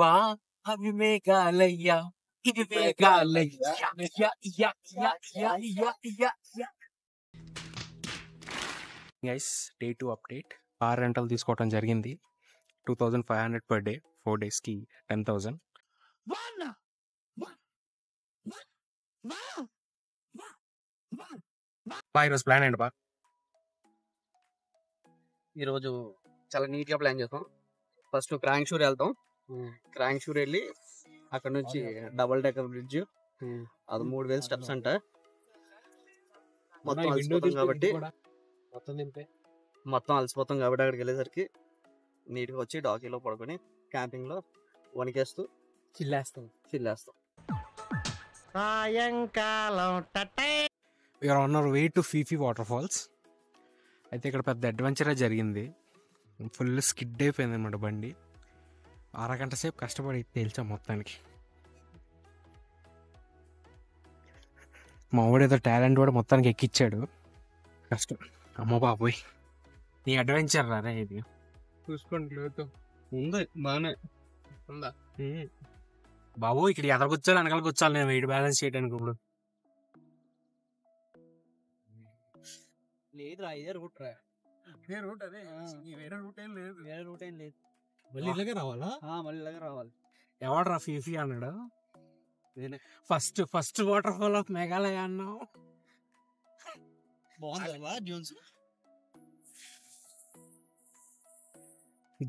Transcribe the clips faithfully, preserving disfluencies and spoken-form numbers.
వా అవి మేఘాలయ్యా, ఇది మేఘాలయ్యా. Guys, day two update. Car rental తీసుకోవడం జరిగింది. Two thousand five hundred per day, four డేస్కి టెన్ థౌజండ్. ఈరోజు ప్లాన్ ఏంటి బా? ఈరోజు చాలా నీట్గా ప్లాన్ చేస్తాం. ఫస్ట్ క్రాంగ్ షూర్ వెళ్తాం. క్రాంగ్ షూర్ వెళ్ళి అక్కడ నుంచి డబల్ డెక్కర్ బ్రిడ్జ్, అది మూడు వేల స్టెప్స్ అంట. మొత్తం అలసిపోతాం కాబట్టి మొత్తం అలసిపోతాం కాబట్టి అక్కడికి వెళ్ళేసరికి నీట్గా వచ్చి డాకీలో పడుకొని క్యాంపింగ్లో వణికేస్తూ చిల్లేస్తాం చిల్లేస్తాం సాయంకాలం. We are on our way to Phi Phi waterfalls. అయితే ఇక్కడ పెద్ద అడ్వెంచరే జరిగింది. ఫుల్ స్కిడ్ అయిపోయింది అన్నమాట బండి. అరగంట సేపు కష్టపడి తేల్చాం మొత్తానికి. మా వాడు ఏదో టాలెంట్ వాడు మొత్తానికి ఎక్కిచ్చాడు. కష్టం అమ్మ బాబోయ్, నీ అడ్వెంచర్ రా ఇది. చూసుకోండి ఉంది బాగానే ఉందా బాబు. ఇక్కడ ఎదరకొచ్చాలి, వెనకాల కూర్చోాలి. నేను వెయిట్ బ్యాలెన్స్ చేయడానికి ఇప్పుడు లేదురా. ఇదే రూట్ రా, ఇదే రూట్. అదే వేరే రూట్ ఏం లేదు, వేరే రూట్ ఏం లేదు. మళ్ళీ ఇలాగే రావాలా? మళ్ళీ ఇలాగే రావాలి. ఎవడరా ఫీఫీ అన్నాడు? నేనే. First first water fall of Meghalaya అన్నావు. బాగుందా డ్యూన్స్?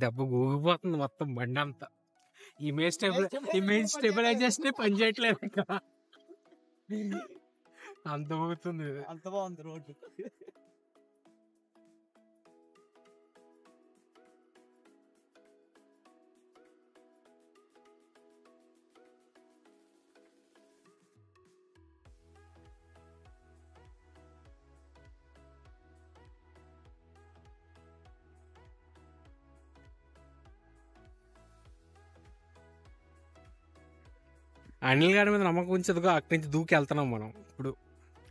దెబ్బ గోగిపోతుంది మొత్తం బండి అంతా. ఇమేజ్ ఇమేజ్ స్టెబిలైజేషన్ పని చేయట్లేదు కదా, అంత బాగుతుంది, అంత బాగుంది రోడ్డు. అనిల్ గారి మీద నమ్మకం ఉంచదుగా, అక్కడి నుంచి దూకి వెళ్తున్నాం మనం ఇప్పుడు.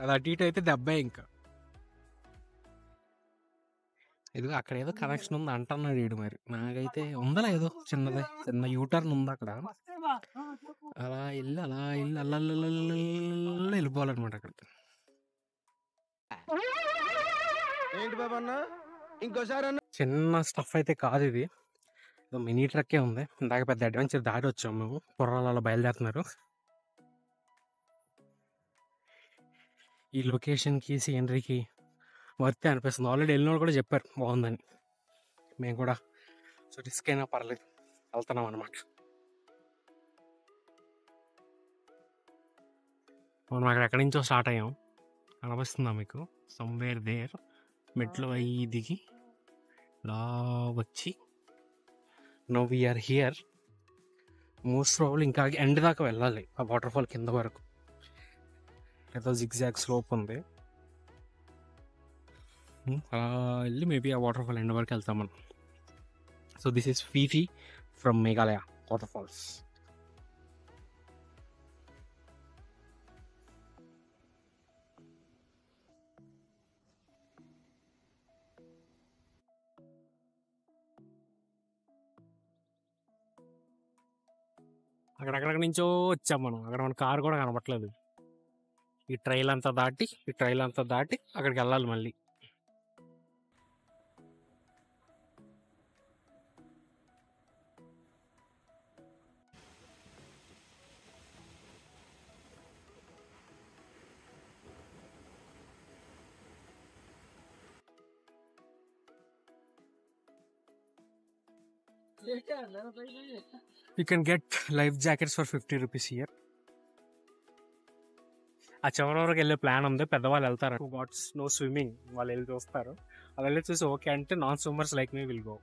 అది అటు ఇటు అయితే దెబ్బే. ఇంకా ఇదిగో అక్కడ ఏదో కనెక్షన్ ఉంది అంటున్నాడు వీడు. మరి నాకైతే ఉందలా ఏదో చిన్నది, చిన్న యూటర్న్ ఉంది అక్కడ. అలా వెళ్ళి అలా వెళ్ళి అలా వెళ్ళిపోవాలన్నమాట అక్కడికి. ఇంకోసారి చిన్న స్టఫ్ అయితే కాదు ఇది, మినీ ట్రక్కే ఉంది. ఇందాక పెద్ద అడ్వెంచర్ దారి వచ్చాము మేము. కుర్రాలలో బయలుదేరుతున్నారు. ఈ లొకేషన్కి, సీనరీకి వర్తే అనిపిస్తుంది. ఆల్రెడీ వెళ్ళిన వాళ్ళు కూడా చెప్పారు బాగుందని. మేము కూడా సో రిస్క్ అయినా పర్లేదు వెళ్తున్నాం అన్నమాట. మనం అక్కడ ఎక్కడి నుంచో స్టార్ట్ అయ్యాం అనిపిస్తుందా మీకు? సమ్వేర్ దేర్ మెట్లో అయ్యి దిగి ఇలా వచ్చి no we are here. Most probably ఇంకా ఎండ్ దాకా వెళ్ళాలి ఆ వాటర్ఫాల్ కింద వరకు. ఏదో జిగ్జాగ్ స్లోప్ ఉంది, అలా వెళ్ళి మేబీ ఆ వాటర్ఫాల్ ఎండ్ వరకు వెళ్తాం మనం. So this is Phi Phi from Meghalaya waterfalls. అక్కడక్కడి నుంచో వచ్చాం మనం. అక్కడ మన కారు కూడా కనపట్లేదు. ఈ ట్రైల్ అంతా దాటి ఈ ట్రైల్ అంతా దాటి అక్కడికి వెళ్ళాలి మళ్ళీ. You can get life jackets for fifty rupees here. ఆ చివరి వరకు వెళ్ళే ప్లాన్ ఉంది. పెద్దవాళ్ళు వెళ్తారు. Who got no swimming వాళ్ళు వెళ్ళి చూస్తారు. అలా వెళ్ళి చూసి ఓకే అంటే non swimmers like me will go.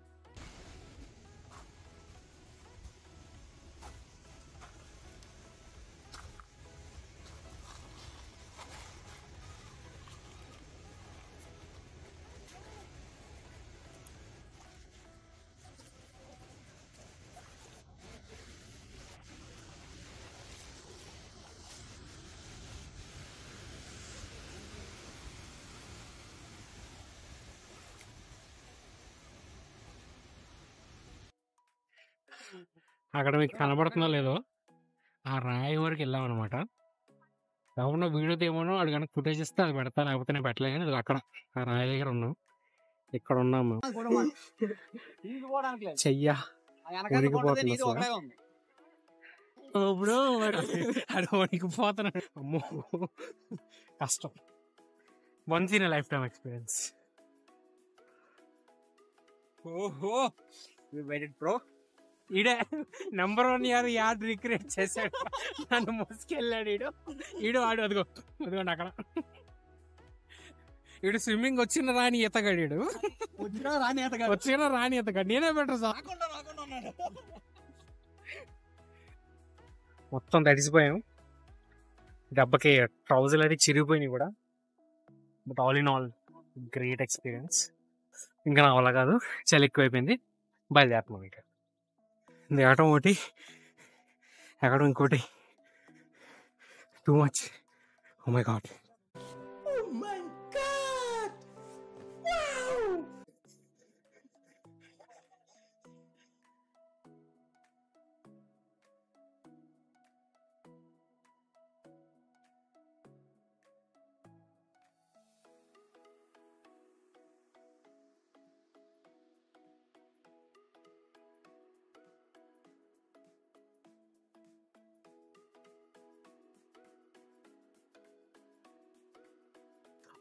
అక్కడ మీకు కనబడుతుందో లేదో ఆ రాయి వరకు వెళ్ళాం అనమాట. కాకుండా వీడియో తీయమనో అది కనుక ఫుటేజ్ ఇస్తే అది పెడతా, లేకపోతే నేను పెట్టలేను. అది అక్కడ ఆ రాయి దగ్గర ఉన్నాం, ఇక్కడ ఉన్నాము. చెయ్యా ఉరికిపోతుంది ఇప్పుడు, అది ఉరికిపోతున్నాడు. అమ్మో కష్టం. Once in a life time experience. ఓహో బ్రో, ఈడే number one year ad recreate చేశాడు, నన్ను మోసుకెళ్ళాడు ఈడు ఈడు ఆడు అదిగో అదిగోండి అక్కడ ఈడు స్విమ్మింగ్ వచ్చిన రాని ఈతగాడు, ఈడు వచ్చిన రాని ఈతగాడు వచ్చిన రాని ఈతగాడు నేనే బెటర్ సార్. మొత్తం తడిసిపోయాం, దెబ్బకి ట్రౌజర్లు అది చిరిగిపోయినాయి కూడా. But all in all great experience. ఇంకా నా వల్ల కాదు, చలి ఎక్కువైపోయింది, బయలుదేరుతున్నాం. ఇంకా దిగటం ఒకటి, ఎక్కడం ఇంకోటి. Too much. Oh my God,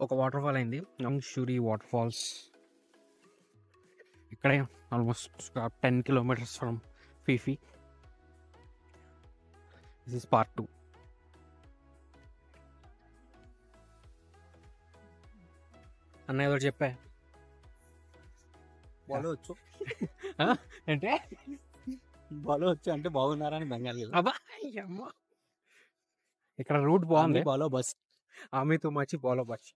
ఒక వాటర్ ఫాల్ అయింది, మంగ్షూరి వాటర్ ఫాల్స్. ఇక్కడే almost ten kilometres from Phe Phe. This is part two. అన్నయ్య ఏదో చెప్పా బాలవచ్చు అంటే బాలవచ్చు అంటే బాగున్నారని బెంగాలీ. ఇక్కడ రూట్ బాగుంది. బాలో బస్ ఆమెతో మచి బాలో బస్.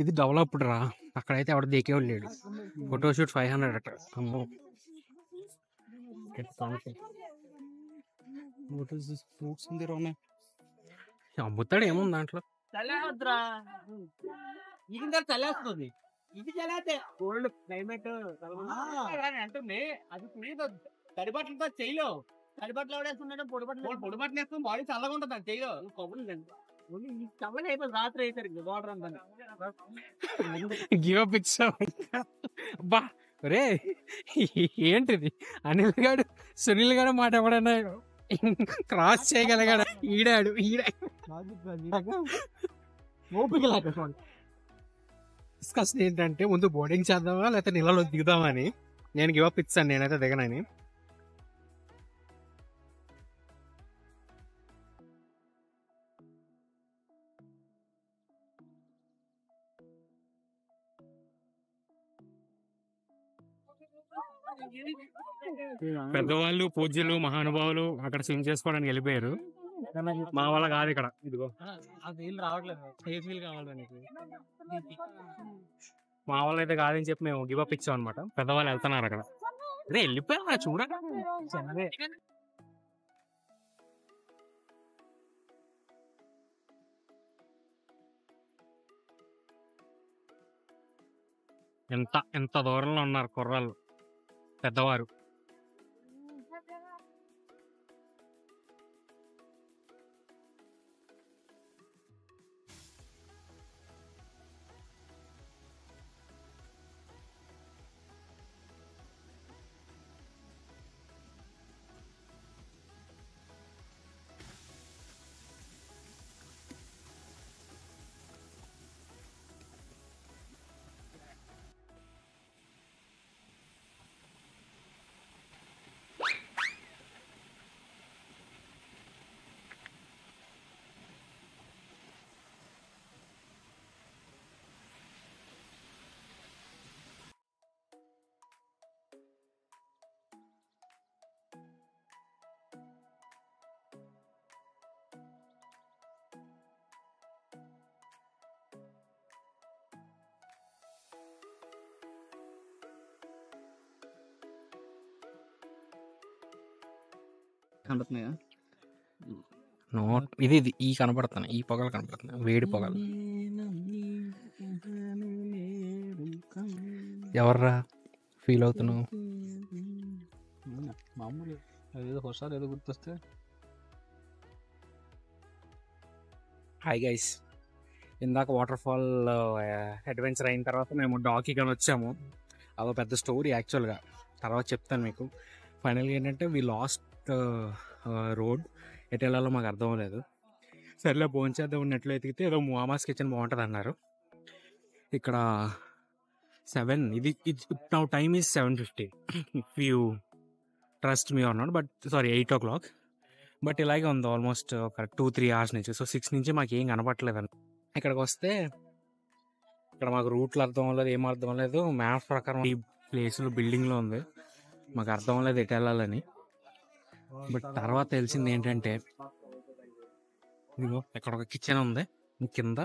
ఇది డెవలప్డ్ రా, అక్కడైతే ఎవడ దేకేవాడు లేడు. ఫోటోషూట్ ఫైవ్ హండ్రెడ్ అట్ట. అమ్మో అమ్ముతాడు ఏమో దాంట్లో. తడిబట్టలతో చెయ్యో, తడిబట్టలు ఎవడేస్తున్నాడు? పొడిబట్టలు పొడిబట్టలు వేస్తాం, బాడీ చల్లగా ఉంటుంది. చెయ్యో కొబ్బరి చవలు అయిపోయి రాత్రి అయ్యేసరికి వాటర్ అంతా గివ్ అప్ ఇచ్చా. అబ్బా రే ఏంటిది, అనిల్ గాడు సునీల్ గాడు మాట ఎవడన్నా క్రాస్ చేయగలిగాడు? ఈడాడు ఈడాడు ఓపిక లేక. డిస్కషన్ ఏంటంటే ముందు బోర్డింగ్ చేద్దామా లేకపోతే నీళ్ళలో దిగుదామని. నేను గివ్ అప్ ఇచ్చాను, నేనైతే దిగనని. పెద్దవాళ్ళు పూజ్యులు మహానుభావులు అక్కడ స్విమ్ చేసుకోవడానికి వెళ్ళిపోయారు, మా వాళ్ళ కాదు. ఇక్కడ ఇదిగో మా వాళ్ళు అయితే కాదని చెప్పి మేము గివ్ అప్ ఇచ్చాం అనమాట. పెద్దవాళ్ళు వెళ్తున్నారు అక్కడ, అదే వెళ్ళిపోయారు చూడండి. ఎంత ఎంత దూరంలో ఉన్నారు కుర్రాళ్ళు, పెద్దవారు. కనబడుతున్నాయా? నోట్ ఇది ఇది ఈ కనబడుతున్నాయి, ఈ పొగలు కనబడుతున్నాయి, వేడి పొగలు. ఎవర్రా ఫీల్ అవుతున్నావు? మామూలు ఏదో ఒకసారి ఏదో గుర్తొస్తే. హాయ్ గైస్, ఇందాక వాటర్ ఫాల్ అడ్వెంచర్ అయిన తర్వాత మేము డాకీ కానీ వచ్చాము. అదో పెద్ద స్టోరీ యాక్చువల్గా, తర్వాత చెప్తాను మీకు. ఫైనల్గా ఏంటంటే వి లాస్ట్ రోడ్, ఎటు వెళ్ళాలో మాకు అర్థం లేదు. సరేలే భోంచేద్దాం ఉన్నట్లు ఎతికితే ఏదో మామాస్ కిచెన్ బాగుంటుంది అన్నారు. ఇక్కడ సెవెన్, ఇది now time is seven fifty if you trust me or not, but sorry eight o'clock but ఇలాగే ఉంది ఆల్మోస్ట్ ఒక టూ త్రీ అవర్స్ నుంచి. సో సిక్స్ నుంచి మాకు ఏం కనపట్లేదు అని ఇక్కడికి వస్తే, ఇక్కడ మాకు రూట్లు అర్థం అవ్వలేదు, ఏం అర్థం అవ్వలేదు. మ్యాప్స్ ప్రకారం ఈ ప్లేస్లో బిల్డింగ్లో ఉంది, మాకు అర్థం అవ్వలేదు ఎటు వెళ్ళాలని. బట్ తర్వాత తెలిసింది ఏంటంటే ఇదిగో ఇక్కడ ఒక కిచెన్ ఉంది కింద.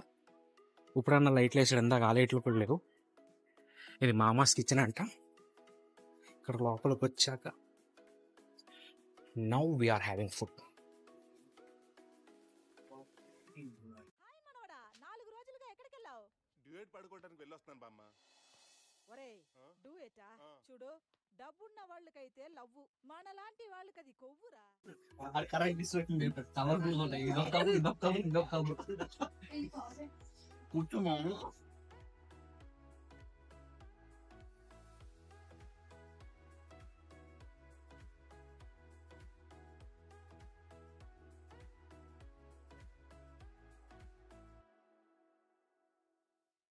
ఇప్పుడన్నా లైట్లు వేసాడు, ఇందాక ఆ లైట్లు కూడా లేవు. ఇది మామాస్ కిచెన్ అంట. ఇక్కడ లోపలికి వచ్చాక నౌ వీఆర్ హ్యావింగ్ ఫుడ్. కూర్చున్నాను